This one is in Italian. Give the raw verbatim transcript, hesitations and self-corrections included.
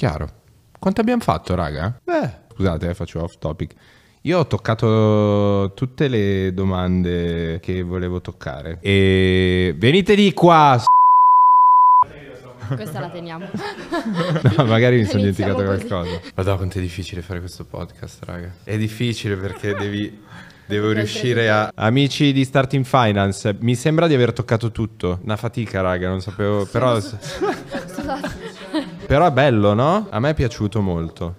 Chiaro. Quanto abbiamo fatto, raga? Beh, scusate, eh, faccio off topic. Io ho toccato tutte le domande che volevo toccare. E venite di qua! Questa la teniamo. No, magari mi sono dimenticato qualcosa. Guarda quanto è difficile fare questo podcast, raga. È difficile perché devi... Devo riuscire a... Amici di Starting Finance, mi sembra di aver toccato tutto. Una fatica, raga, non sapevo... Però... Però è bello, no? A me è piaciuto molto.